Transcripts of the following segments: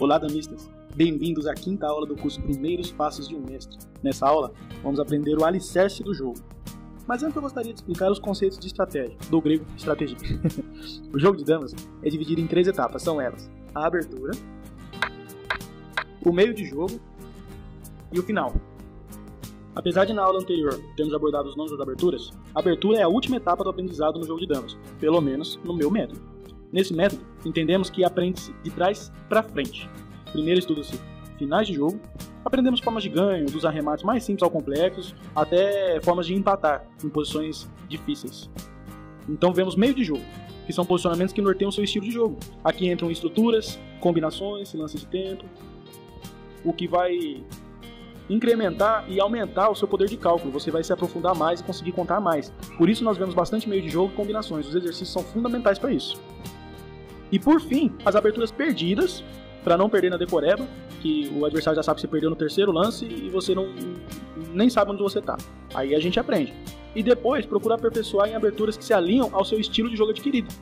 Olá, damistas! Bem-vindos à quinta aula do curso Primeiros Passos de um Mestre. Nessa aula, vamos aprender o alicerce do jogo. Mas antes eu gostaria de explicar os conceitos de estratégia, do grego estratégia. O jogo de damas é dividido em três etapas, são elas a abertura, o meio de jogo e o final. Apesar de na aula anterior termos abordado os nomes das aberturas, a abertura é a última etapa do aprendizado no jogo de damas, pelo menos no meu método. Nesse método, entendemos que aprende-se de trás para frente. Primeiro estuda-se finais de jogo, aprendemos formas de ganho, dos arremates mais simples ao complexos, até formas de empatar em posições difíceis. Então vemos meio de jogo, que são posicionamentos que norteiam o seu estilo de jogo. Aqui entram estruturas, combinações, lances de tempo, o que vai incrementar e aumentar o seu poder de cálculo, você vai se aprofundar mais e conseguir contar mais. Por isso nós vemos bastante meio de jogo e combinações, os exercícios são fundamentais para isso. E por fim, as aberturas perdidas, para não perder na decoreba, que o adversário já sabe que você perdeu no terceiro lance e você nem sabe onde você está. Aí a gente aprende. E depois, procura aperfeiçoar em aberturas que se alinham ao seu estilo de jogo adquirido.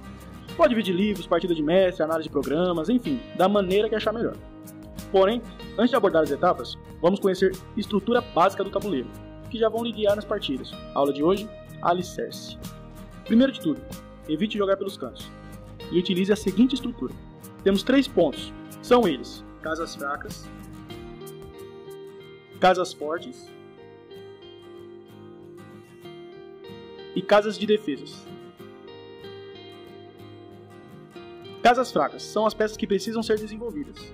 Pode vir de livros, partida de mestre, análise de programas, enfim, da maneira que achar melhor. Porém, antes de abordar as etapas, vamos conhecer a estrutura básica do tabuleiro, que já vão lhe guiar nas partidas. A aula de hoje, alicerce. Primeiro de tudo, evite jogar pelos cantos. E utilize a seguinte estrutura. Temos três pontos, são eles, casas fracas, casas fortes e casas de defesas. Casas fracas são as peças que precisam ser desenvolvidas,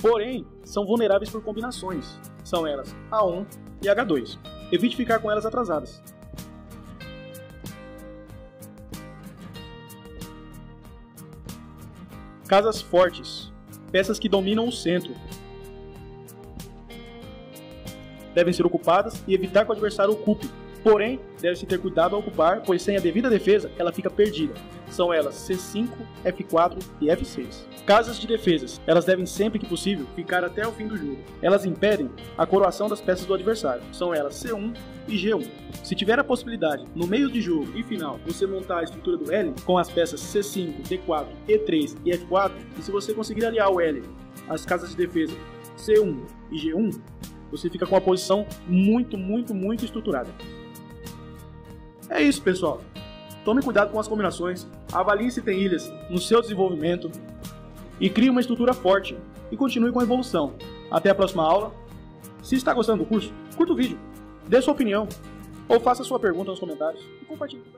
porém são vulneráveis por combinações, são elas A1 e H2, evite ficar com elas atrasadas. Casas fortes, peças que dominam o centro, devem ser ocupadas e evitar que o adversário ocupe, porém deve-se ter cuidado ao ocupar, pois sem a devida defesa ela fica perdida, são elas C5, F4 e F6. Casas de defesas, elas devem sempre que possível ficar até o fim do jogo, elas impedem a coroação das peças do adversário, são elas C1 e G1. Se tiver a possibilidade, no meio de jogo e final, você montar a estrutura do L com as peças C5, D4, E3 e F4, e se você conseguir aliar o L às casas de defesa C1 e G1, você fica com uma posição muito estruturada. É isso, pessoal. Tome cuidado com as combinações, avalie se tem ilhas no seu desenvolvimento e crie uma estrutura forte e continue com a evolução. Até a próxima aula. Se está gostando do curso, curta o vídeo, dê sua opinião ou faça sua pergunta nos comentários e compartilhe.